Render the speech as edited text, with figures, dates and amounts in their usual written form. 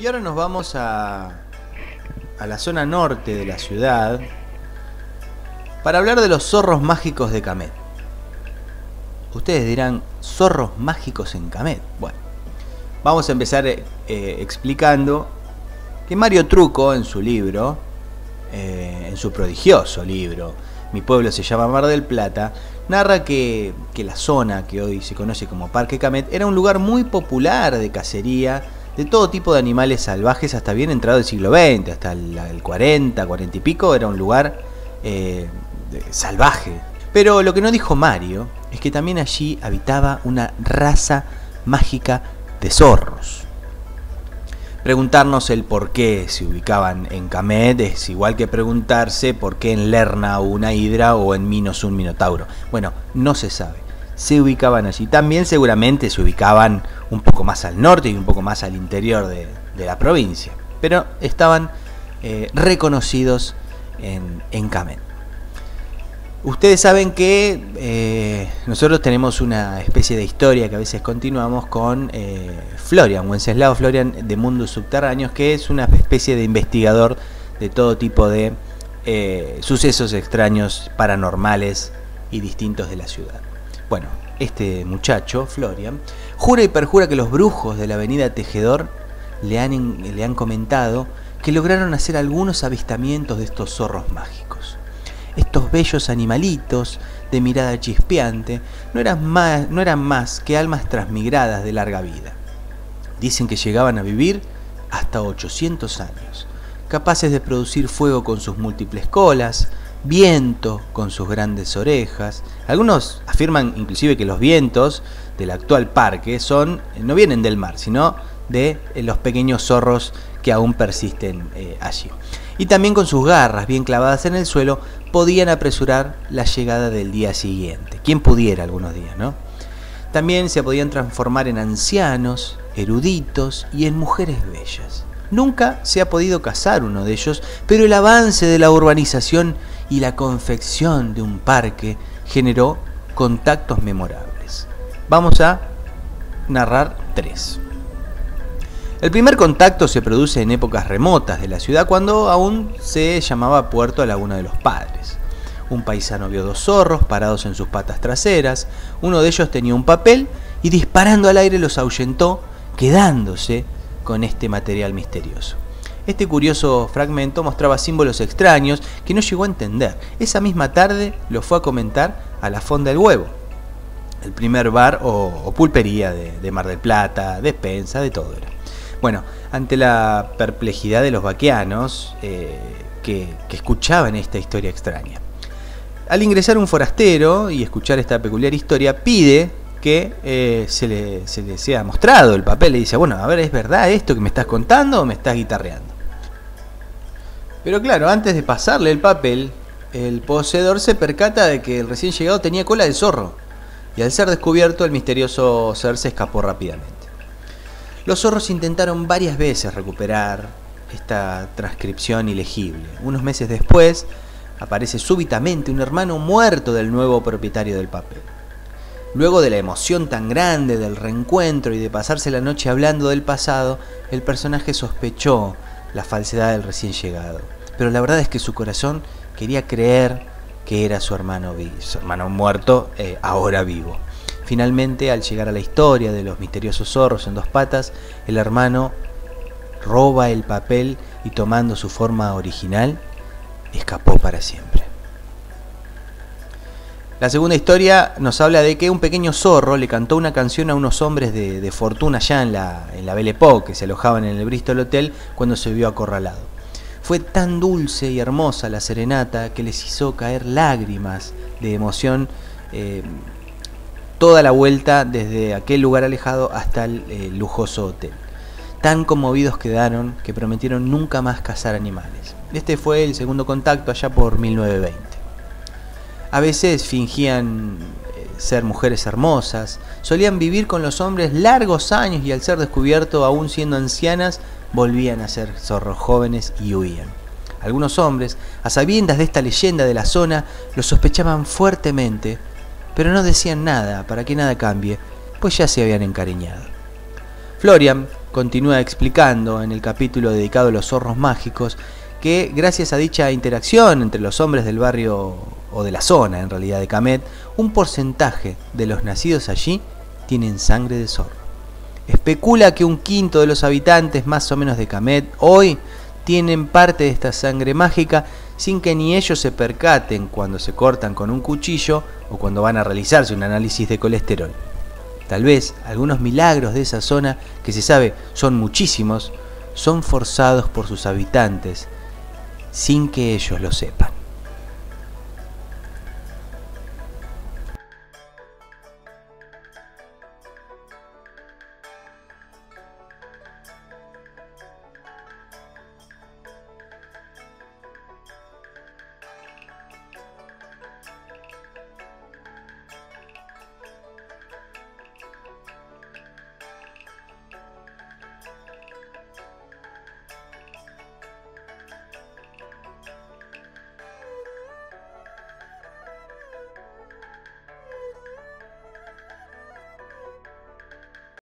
Y ahora nos vamos a la zona norte de la ciudad para hablar de los zorros mágicos de Camet. Ustedes dirán, ¿zorros mágicos en Camet? Bueno, vamos a empezar explicando que Mario Truco, en su libro, en su prodigioso libro, Mi pueblo se llama Mar del Plata, narra que la zona que hoy se conoce como Parque Camet era un lugar muy popular de cacería de todo tipo de animales salvajes hasta bien entrado el siglo XX, hasta el 40, 40 y pico, era un lugar salvaje. Pero lo que no dijo Mario es que también allí habitaba una raza mágica de zorros. Preguntarnos el por qué se ubicaban en Camet es igual que preguntarse por qué en Lerna hubo una hidra o en Minos un minotauro. Bueno, no se sabe. Se ubicaban allí. También seguramente se ubicaban un poco más al norte y un poco más al interior de la provincia. Pero estaban reconocidos en Camet. Ustedes saben que nosotros tenemos una especie de historia que a veces continuamos con Florian, Wenceslao Florian de Mundos Subterráneos, que es una especie de investigador de todo tipo de sucesos extraños, paranormales y distintos de la ciudad. Bueno, este muchacho, Florian, jura y perjura que los brujos de la avenida Tejedor le han comentado que lograron hacer algunos avistamientos de estos zorros mágicos. Estos bellos animalitos de mirada chispeante no eran más que almas transmigradas de larga vida. Dicen que llegaban a vivir hasta 800 años, capaces de producir fuego con sus múltiples colas, viento con sus grandes orejas. Algunos afirman inclusive que los vientos del actual parque no vienen del mar, sino de los pequeños zorros que aún persisten allí. Y también con sus garras bien clavadas en el suelo podían apresurar la llegada del día siguiente. Quien pudiera algunos días, ¿no? También se podían transformar en ancianos, eruditos y en mujeres bellas. Nunca se ha podido cazar uno de ellos, pero el avance de la urbanización y la confección de un parque generó contactos memorables. Vamos a narrar tres. El primer contacto se produce en épocas remotas de la ciudad, cuando aún se llamaba Puerto Laguna de los Padres. Un paisano vio dos zorros parados en sus patas traseras, uno de ellos tenía un papel y disparando al aire los ahuyentó, quedándose con este material misterioso. Este curioso fragmento mostraba símbolos extraños que no llegó a entender. Esa misma tarde lo fue a comentar a la Fonda del Huevo, el primer bar o pulpería de Mar del Plata, despensa, de todo era. Bueno, ante la perplejidad de los vaqueanos que escuchaban esta historia extraña. Al ingresar un forastero y escuchar esta peculiar historia, pide que se le sea mostrado el papel. Le dice, bueno, a ver, ¿es verdad esto que me estás contando o me estás guitarreando? Pero claro, antes de pasarle el papel, el poseedor se percata de que el recién llegado tenía cola de zorro. Y al ser descubierto, el misterioso ser se escapó rápidamente. Los zorros intentaron varias veces recuperar esta transcripción ilegible. Unos meses después, aparece súbitamente un hermano muerto del nuevo propietario del papel. Luego de la emoción tan grande del reencuentro y de pasarse la noche hablando del pasado, el personaje sospechó la falsedad del recién llegado. Pero la verdad es que su corazón quería creer que era su hermano muerto, ahora vivo. Finalmente, al llegar a la historia de los misteriosos zorros en dos patas, el hermano roba el papel y, tomando su forma original, escapó para siempre. La segunda historia nos habla de que un pequeño zorro le cantó una canción a unos hombres de fortuna allá en la Belle Époque, que se alojaban en el Bristol Hotel cuando se vio acorralado. Fue tan dulce y hermosa la serenata que les hizo caer lágrimas de emoción toda la vuelta desde aquel lugar alejado hasta el lujoso hotel. Tan conmovidos quedaron que prometieron nunca más cazar animales. Este fue el segundo contacto allá por 1920. A veces fingían ser mujeres hermosas, solían vivir con los hombres largos años y al ser descubierto aún siendo ancianas volvían a ser zorros jóvenes y huían. Algunos hombres, a sabiendas de esta leyenda de la zona, los sospechaban fuertemente, pero no decían nada para que nada cambie, pues ya se habían encariñado. Florian continúa explicando en el capítulo dedicado a los zorros mágicos que gracias a dicha interacción entre los hombres del barrio o de la zona en realidad de Camet, un porcentaje de los nacidos allí tienen sangre de zorro. Especula que 1/5 de los habitantes más o menos de Camet hoy tienen parte de esta sangre mágica sin que ni ellos se percaten cuando se cortan con un cuchillo o cuando van a realizarse un análisis de colesterol. Tal vez algunos milagros de esa zona, que se sabe son muchísimos, son forzados por sus habitantes sin que ellos lo sepan.